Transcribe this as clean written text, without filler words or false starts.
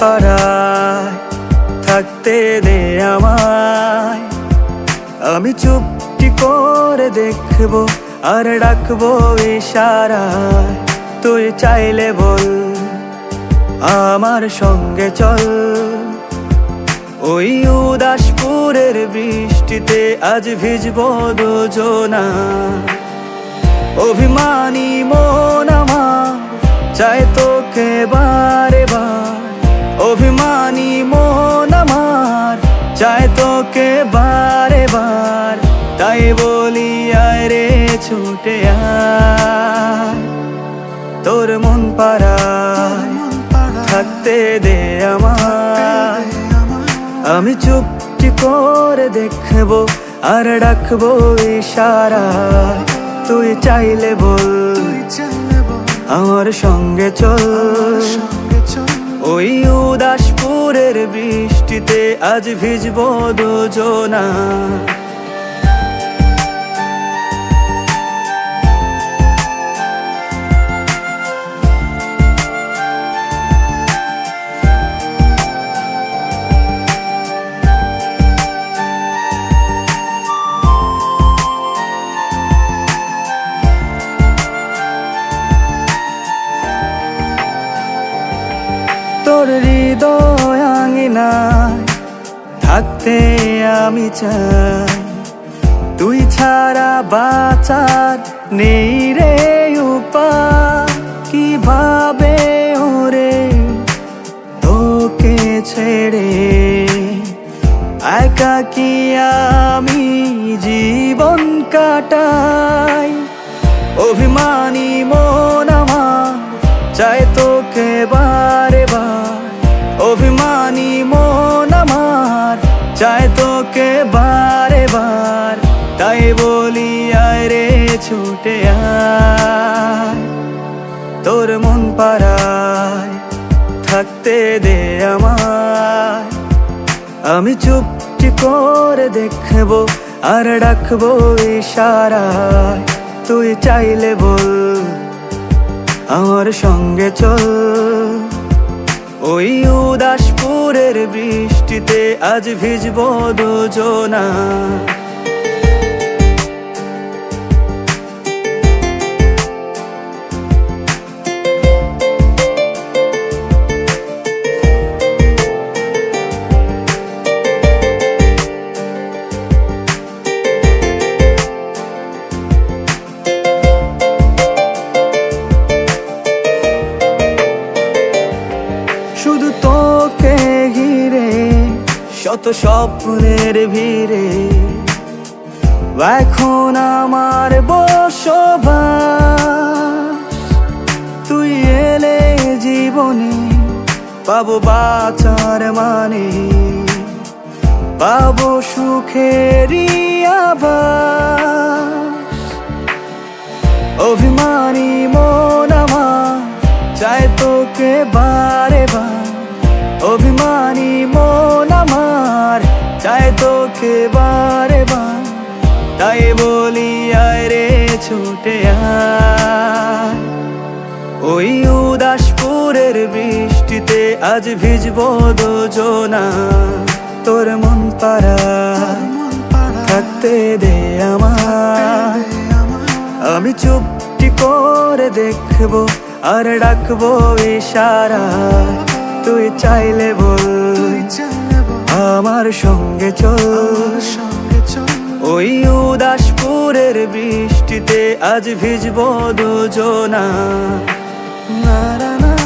পারায় থাকতে দে আমায়, আমি চুপটি করে দেখবো আর ডাকবো ইশারায়। তুই চাইলে বল আমার সঙ্গে চল, ওই উদাসপুরের বৃষ্টিতে আজ ভিজবো দুজনা। অভিমানী মন আমার চায় তোকে বারে বার, অভিমানী মন আমার চায় তোকে বারে বার, তাই বলি আয় রে ছুটে আয়, তোর মন পারায় থাকতে দে আমায়, আমি চুপটি করে দেখবো আর ডাকবো ইশারায়। তুই চাইলে বল আমার সঙ্গে চল, ওই উদাসপুরের বৃষ্টিতে আজ ভিজবো দুজনা। তোর হৃদয় আঙিনায় থাকতে আমি চাই, তুই ছাড়া বাঁচার নেই রে উপায়। কিভাবে ওরে তোকে ছেড়ে একা কি আমি জীবন কাটাই, অভিমানী মন আমার চায় তোকে বারে বার, অভিমানী মন আমার চায় তোকে বারে বার, তাই বলি আয় রে ছুটে আয়, তোর মন পারায় থাকতে দে আমায়, আমি চুপটি করে দেখবো আর ডাকবো ইশারায়। তুই চাইলে বল আমার সঙ্গে চল, ওই উদাসপুরের বৃষ্টিতে আজ ভিজবো দুজনা। শুধু তোকে ঘিরে শত স্বপ্নের ভিড়ে এখন আমার বসবাস, তুই এলে জীবনে পাবো বাঁচার মানে, পাবো সুখেরই আভাস। অভিমানী মন আমার চায় তোকে বারে বার, অভিমানী মন আমার চায় তোকে বারে বার, তাই বলি আয় রে ছুটে আয়, ওই উদাসপুরের বৃষ্টিতে আজ ভিজবো দুজনা। তোর মন পারায় থাকতে দে আমায়, আমি চুপটি করে দেখবো আর ডাকবো ইশারায়। তুই চাইলে বল আমার সঙ্গে চল, ওই উদাসপুরের বৃষ্টিতে আজ ভিজবো দুজনা।